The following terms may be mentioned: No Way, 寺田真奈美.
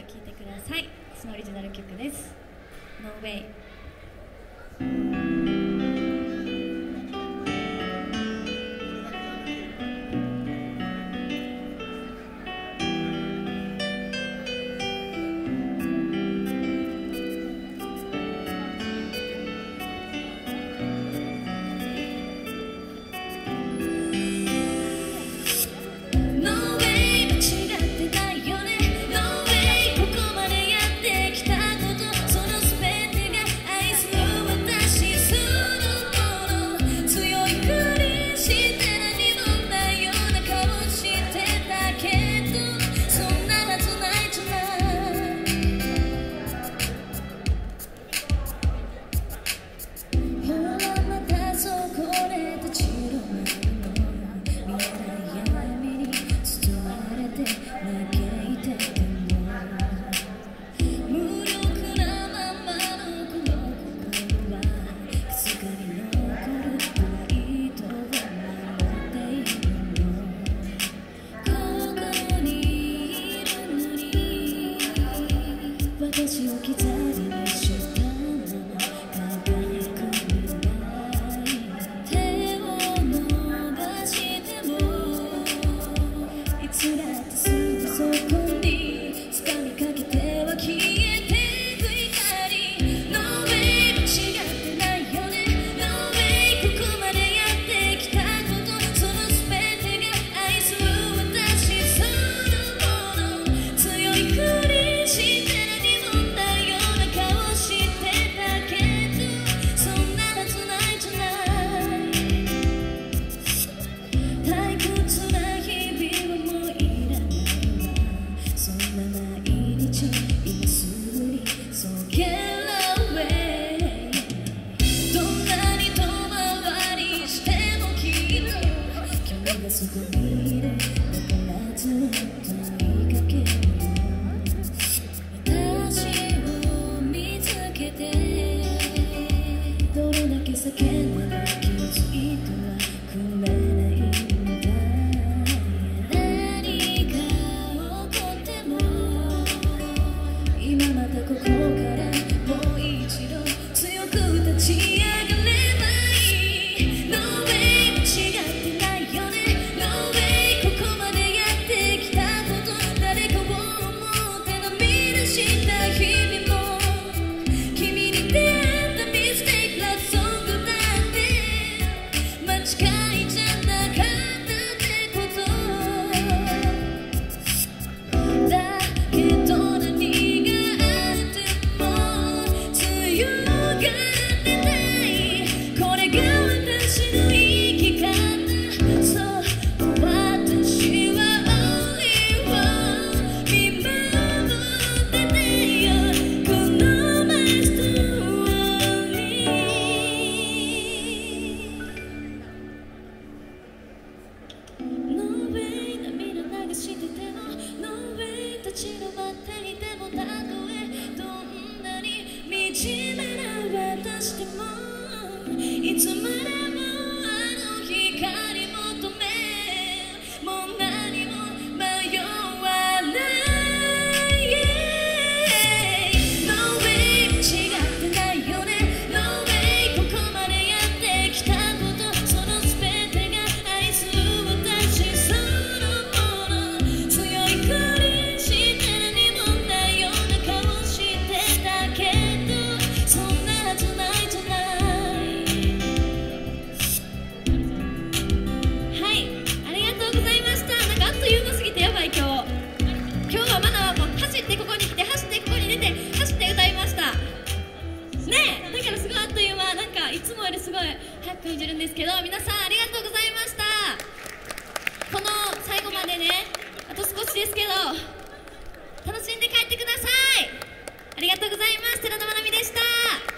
聴いてください。私のオリジナル曲です。No Way。私を刻みにしたまま輝く未来、手を伸ばしてもいつだってすぐそこに掴みかけては消えてく光。 No way 間違ってないよね。 No way ここまでやってきたこと、その全てが愛する私そのもの、強い振りして「そこにいる」「だからずっと追いかける」「私を見つけて」「どれだけ叫んだら気づいたらくれないんだ」「何が起こっても今またここからもう一度強く立ち上がる」いつまでもあの光求め、もう何も迷わない。 No way 間違ってないよね。 No way ここまでやってきたこと、その全てが愛する私そのもの、強いふりして何もないような顔してたけど、そんなはずないじゃない。いつもよりすごい早く感じるんですけど、皆さんありがとうございました。この最後までね、あと少しですけど楽しんで帰ってください。ありがとうございます。寺田まなみでした。